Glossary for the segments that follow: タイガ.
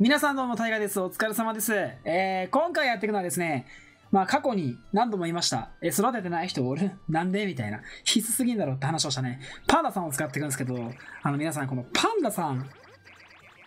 皆さんどうもタイガーです。お疲れ様です。今回やっていくのはですね、過去に何度も言いました。育ててない人おる？なんで？みたいな。必須すぎんだろって話をしたね。パンダさんを使っていくんですけど、皆さん、このパンダさん、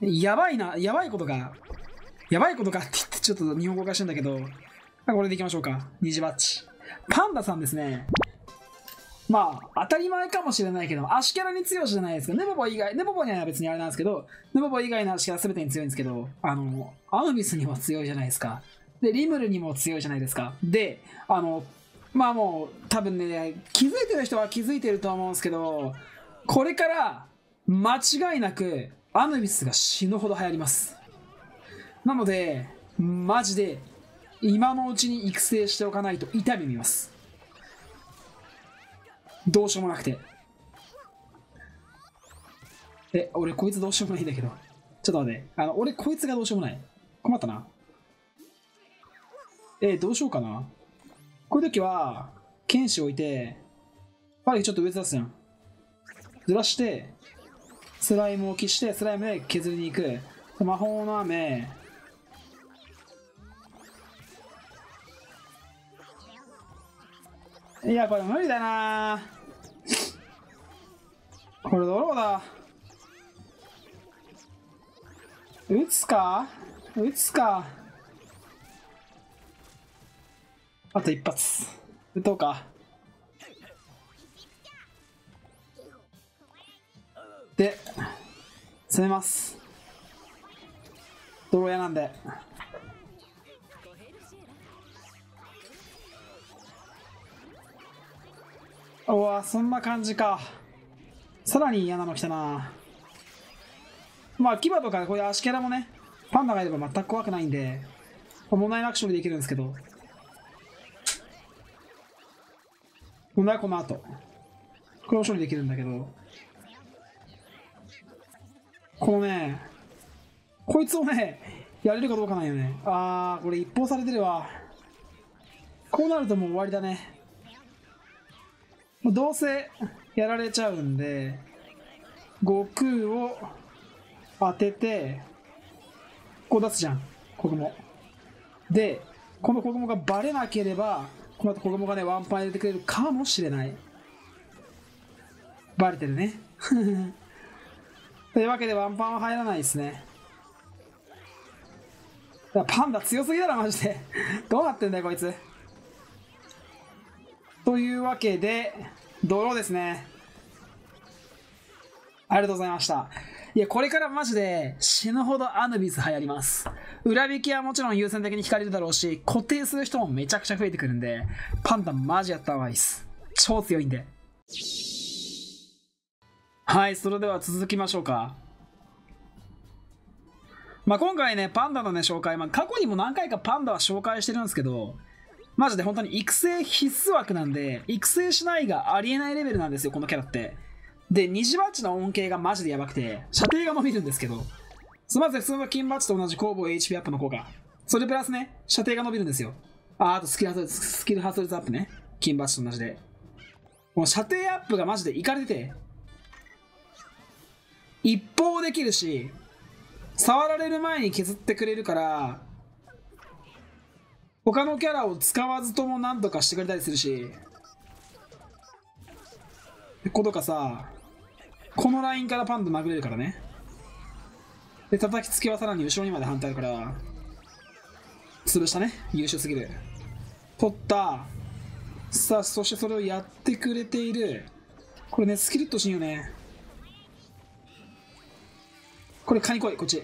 やばいことがって言ってちょっと日本語おかしいんだけど、これでいきましょうか。虹バッチ。パンダさんですね。当たり前かもしれないけど、足キャラに強いじゃないですけど、ネボボには別にあれなんですけど、ネボボ以外の足キャラ全てに強いんですけど、アヌビスにも強いじゃないですか。で、リムルにも強いじゃないですか。で、もう、多分ね、気づいてる人は気づいてると思うんですけど、これから、間違いなく、アヌビスが死ぬほど流行ります。なので、マジで、今のうちに育成しておかないと痛み見ます。どうしようもなくて。俺こいつどうしようもないんだけど。ちょっと待って。俺こいつがどうしようもない。困ったな。どうしようかな。こういう時は、剣士置いて、パレちょっと上ずらすじゃん。ずらして、スライムを消して、スライムで削りに行く。魔法の雨。いや、これ無理だなぁ。これドローだ。打つか。あと一発打とうか。で攻めます。ドロー屋なんで。うわ、そんな感じか。さらに嫌なの来たな。牙とかこういう足キャラもね、パンダがいれば全く怖くないんで、問題なく処理できるんですけど、問題はこの後これを処理できるんだけど、このね、こいつをね、やれるかどうかないよね。これ一方されてるわ。こうなるともう終わりだね。どうせやられちゃうんで、悟空を当てて、こう出すじゃん、子供。で、この子供がバレなければ、この後子供がね、ワンパン入れてくれるかもしれない。バレてるね。というわけで、ワンパンは入らないですね。パンダ強すぎだろ、マジで。どうなってんだよ、こいつ。というわけで、ドローですね。ありがとうございました。いや、これからマジで死ぬほどアヌビス流行ります。裏引きはもちろん優先的に引かれるだろうし、固定する人もめちゃくちゃ増えてくるんで、パンダマジやった方がいいです。超強いんで。はい、それでは続きましょうか。今回ね、パンダのね、紹介、過去にも何回かパンダは紹介してるんですけど、マジで本当に育成必須枠なんで、育成しないがありえないレベルなんですよ、このキャラって。で、虹バッチの恩恵がマジでやばくて、射程が伸びるんですけど、まず普通の金バッチと同じ攻防 HP アップの効果。それプラスね、射程が伸びるんですよ。あとスキルハート率アップね。金バッチと同じで。この射程アップがマジでイカれてて、一方できるし、触られる前に削ってくれるから、他のキャラを使わずとも何とかしてくれたりするし、ことかさ、このラインからパンダ殴れるからね。で、叩きつけはさらに後ろにまで反対あるから、潰したね。優秀すぎる。取った。さあ、そしてそれをやってくれている。これね、スキルッとしんよね。これ、カニ来い、こっち。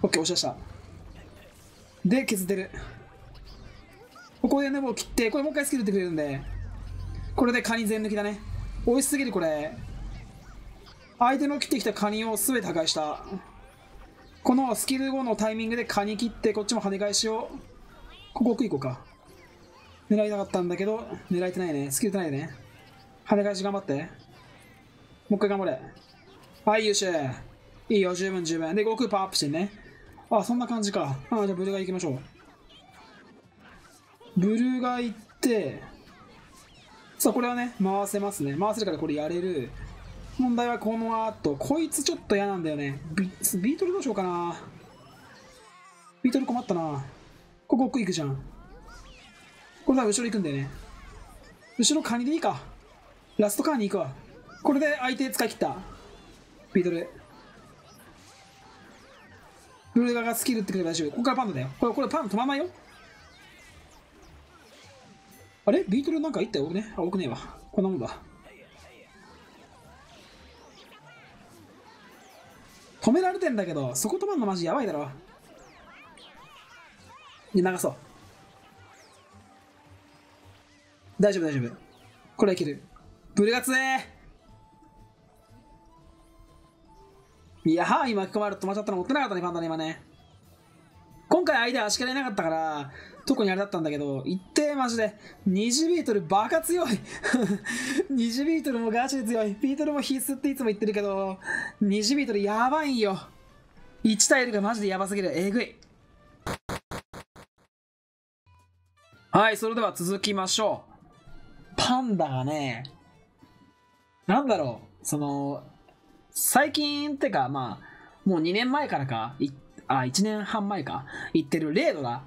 オッケー、押し出した。で、削ってる。ここでネボを切って、これもう一回スキルってくれるんで、これでカニ全抜きだね。美味しすぎる、これ。相手の切ってきたカニを全て破壊した。このスキル後のタイミングでカニ切って、こっちも跳ね返しを。ここ奥行こうか。狙いたかったんだけど、狙えてないね。スキルてないね。跳ね返し頑張って。もう一回頑張れ。はい、優秀。いいよ、十分。で、悟空パワーアップしてね。そんな感じか。じゃあブルガイ行きましょう。ブルガイ行って、さあ、これはね、回せますね。回せるからこれやれる。問題はこの後、こいつちょっと嫌なんだよね。ビートルどうしようかな。ビートル困ったな。ここ奥行くじゃん。これは後ろ行くんだよね。後ろカニでいいか。ラストカーに行くわ。これで相手使い切った。ビートル。ブルガがスキルってくれば大丈夫。ここからパンダだよ。これパンダ止まんないよ。あれビートルなんか行ったよ。ね。あ、多くねえわ。こんなもんだ。止められてんだけど、そこ止まんのマジやばいだろ。で、流そう。大丈夫、大丈夫。これはいける。ブルガ強え。いやー、今、巻き込まれて止まっちゃったの持ってなかったね、パンダね、今ね。今回、相手は足からいなかったから、特にあれだったんだけど、一定マジで、20ビートルバカ強い!20 ビートルもガチで強い。ビートルも必須っていつも言ってるけど、20ビートルやばいんよ。1対0がマジでやばすぎる。えぐい。はい、それでは続きましょう。パンダがね、なんだろう、最近ってか、まあ、もう2年前からか、1年半前か、言ってるレードラ。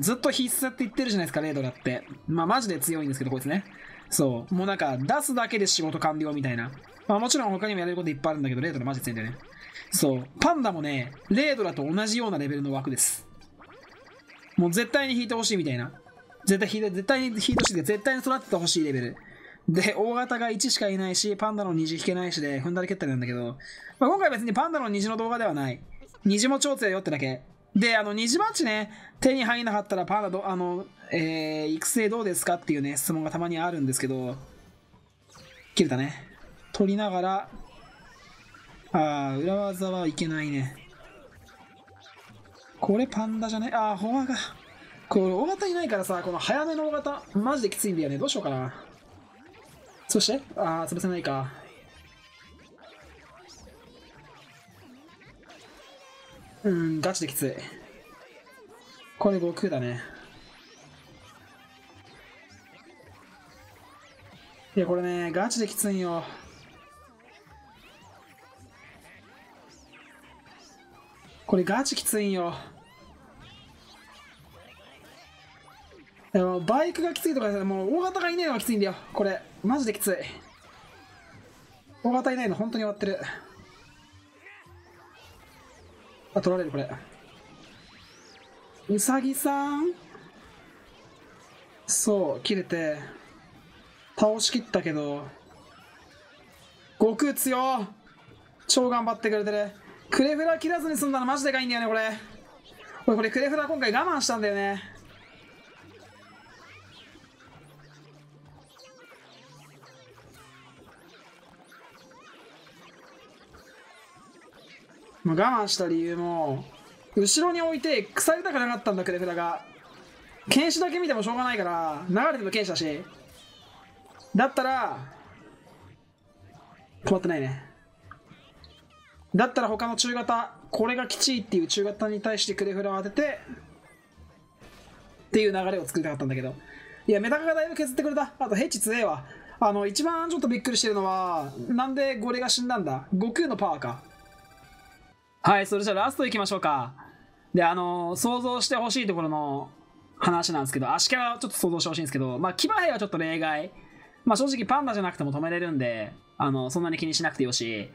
ずっと必須って言ってるじゃないですか、レードラって。まあ、マジで強いんですけど、こいつね。そう。もうなんか、出すだけで仕事完了みたいな。まあ、もちろん他にもやれることいっぱいあるんだけど、レードラマジで強いんだよね。そう。パンダもね、レードラと同じようなレベルの枠です。もう絶対に引いてほしいみたいな。絶対に引いてほしい。絶対に育ててほしいレベル。で、大型が1しかいないし、パンダの虹引けないしで、踏んだり蹴ったりなんだけど、まあ、今回別にパンダの虹の動画ではない。虹も超強いよってだけ。で、虹マッチね、手に入んなかったらパンダど、育成どうですかっていうね、質問がたまにあるんですけど、切れたね。取りながら、裏技はいけないね。これパンダじゃね、フォアが。これ大型いないからさ、この早めの大型、マジできついんだよね。どうしようかな。そして、潰せないか。ガチできつい。これ悟空だね。いや、これね、ガチできついよ。これガチきついよ。でもバイクがきついとかじゃ、もう大型がいないのがきついんだよ。これマジできつい。大型いないの本当に終わってる。あ、取られる。これウサギさん、そう切れて倒しきったけど、悟空強、超頑張ってくれてる。クレフラ切らずに済んだのマジでかいんだよね。これクレフラ今回我慢したんだよね。我慢した理由も、後ろに置いて腐りたくなかったんだ、クレフラが。剣士だけ見てもしょうがないから、流れても剣士だし。だったら、止まってないね。だったら他の中型、これがきちいっていう中型に対してクレフラを当てて、っていう流れを作りたかったんだけど。いや、メダカがだいぶ削ってくれた。あと、ヘッチ強えわ。一番ちょっとびっくりしてるのは、なんでゴレが死んだんだ。悟空のパワーか。はい、それじゃあラストいきましょうか。で、想像してほしいところの話なんですけど、足からちょっと想像してほしいんですけど、まあ、騎馬兵はちょっと例外。まあ、正直パンダじゃなくても止めれるんで、そんなに気にしなくてよし。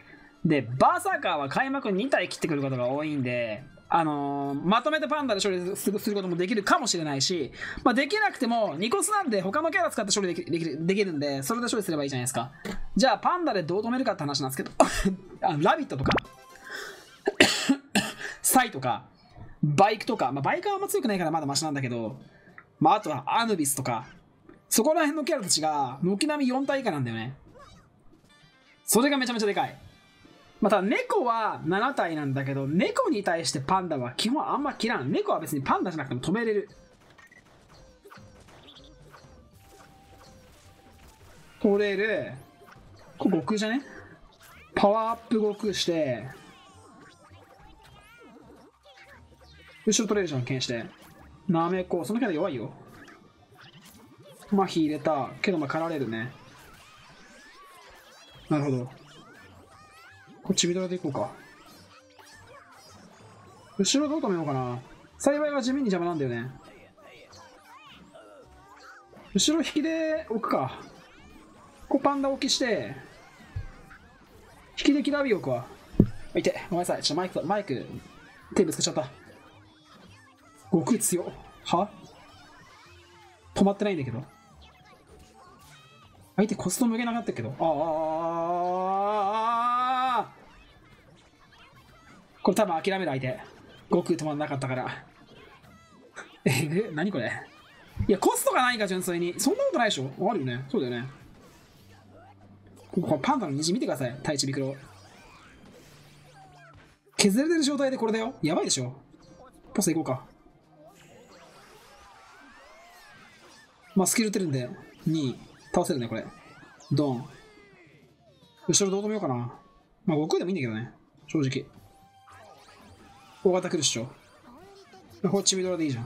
で、バーサーカーは開幕2体切ってくることが多いんで、まとめてパンダで処理することもできるかもしれないし、まあ、できなくてもニコスなんで他のキャラ使って処理できるんで、それで処理すればいいじゃないですか。じゃあ、パンダでどう止めるかって話なんですけど、ラビットとか。サイとかバイクとか、まあ、バイクはあんま強くないからまだマシなんだけど、まあ、あとはアヌビスとかそこら辺のキャラたちが軒並み4体以下なんだよね。それがめちゃめちゃでかい。また猫は7体なんだけど、猫に対してパンダは基本あんま切らん。猫は別にパンダじゃなくても止めれる。取れる。これ悟空じゃね。パワーアップ悟空して後ろ取れるじゃん、剣して。なめこ、そのキャラ弱いよ。麻痺入れた。けど、まあ、狩られるね。なるほど。こっちビドラでいこうか。後ろどう止めようかな。幸いは地味に邪魔なんだよね。後ろ引きで置くか。ここパンダ置きして、引きでキラビ置くわ。いて、ごめんなさい。ちょっとマイク、手ぶつけちゃった。悟空強っ。は？止まってないんだけど。相手コスト無限なかったけど。これ多分諦める相手。悟空止まんなかったから。えぐ、何これ。いや、コストがないか、純粋に。そんなことないでしょ。あるよね。そうだよね。ここパンダの虹見てください。対地ビクロ。削れてる状態でこれだよ。やばいでしょ。ポス行こうか。まあ、スキル打てるんで、2、倒せるね、これ。ドン。後ろどう止めようかな。まあ、悟空でもいいんだけどね。正直。大型来るっしょ。こっちミドラでいいじゃん。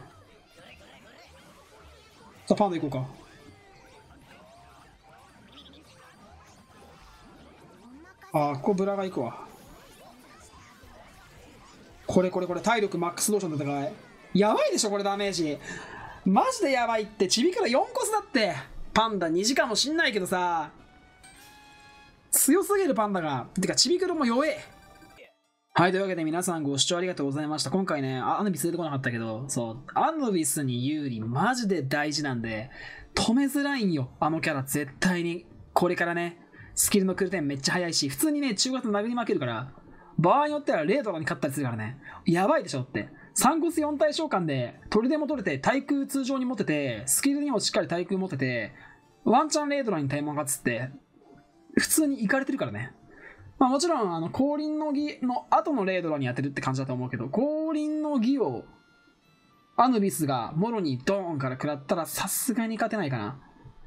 さあ、パンダ行こうか。ああ、ここブラが行くわ。これ、体力マックス同士の戦い。やばいでしょ、これダメージ。マジでやばいって、チビから4コスだって。パンダ2時間もしんないけどさ。強すぎるパンダが。てか、ちびくろも弱え。はい、というわけで皆さんご視聴ありがとうございました。今回ね、アヌビス出てこなかったけど、そう、アヌビスに有利、マジで大事なんで、止めづらいんよ、あのキャラ、絶対に。これからね、スキルのクルテンめっちゃ速いし、普通にね、中型殴り負けるから、場合によっては0とかに勝ったりするからね、やばいでしょって。3コス4体召喚で、取りでも取れて、対空通常に持てて、スキルにもしっかり対空持てて、ワンチャン0とかに対魔がつって、普通に行かれてるからね。まあもちろん、降臨の儀の後のレードラに当てるって感じだと思うけど、降臨の儀をアヌビスがもろにドーンから食らったらさすがに勝てないかな。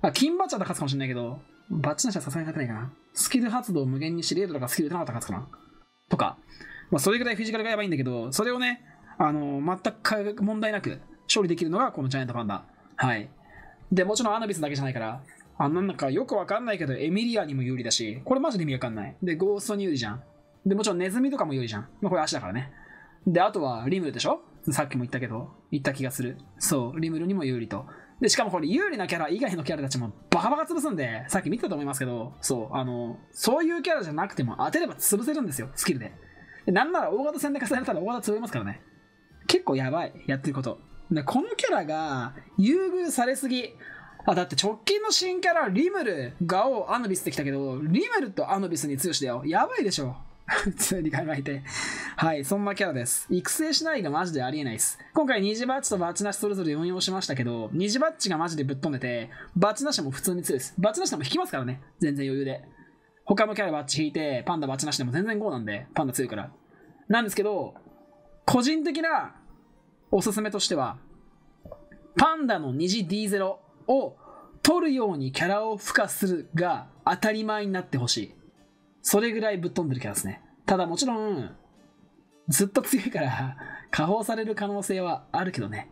あ、金バッチャーだと勝つかもしれないけど、バッチなしはさすがに勝てないかな。スキル発動を無限にしてレードラがスキル打たなかったら勝つかな。とか、まあそれぐらいフィジカルがやばいんだけど、それをね、全く問題なく勝利できるのがこのジャイアントパンダ。はい。で、もちろんアヌビスだけじゃないから、なんかよくわかんないけど、エミリアにも有利だし、これマジで意味わかんない。で、ゴーストに有利じゃん。で、もちろんネズミとかも有利じゃん。まあ、これ足だからね。で、あとはリムルでしょ？さっきも言ったけど、言った気がする。そう、リムルにも有利と。で、しかもこれ有利なキャラ以外のキャラたちもバカバカ潰すんで、さっき見てたと思いますけど、そう、そういうキャラじゃなくても当てれば潰せるんですよ、スキルで。でなんなら大型戦で重ねたら大型潰れますからね。結構やばい、やってること。で、このキャラが優遇されすぎ。あ、だって直近の新キャラ、リムル、ガオ、アヌビスってきたけど、リムルとアヌビスに強しだよ。やばいでしょ。普通に考えて。はい、そんなキャラです。育成しないがマジでありえないです。今回、虹バッチとバッチなしそれぞれ運用しましたけど、虹バッチがマジでぶっ飛んでて、バッチなしも普通に強いです。バッチなしでも引きますからね。全然余裕で。他のキャラバッチ引いて、パンダバッチなしでも全然5なんで、パンダ強いから。なんですけど、個人的なおすすめとしては、パンダの虹 D0。を取るようにキャラを付加するが当たり前になってほしい。それぐらいぶっ飛んでるキャラですね。ただもちろんずっと強いから下放される可能性はあるけどね。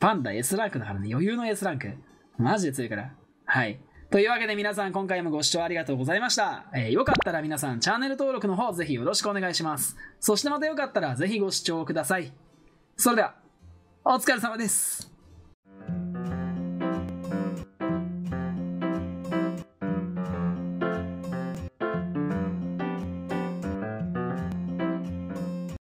パンダ S ランクだからね。余裕の S ランクマジで強いから。はい、というわけで皆さん今回もご視聴ありがとうございました、よかったら皆さんチャンネル登録の方ぜひよろしくお願いします。そしてまたよかったらぜひご視聴ください。それではお疲れ様です。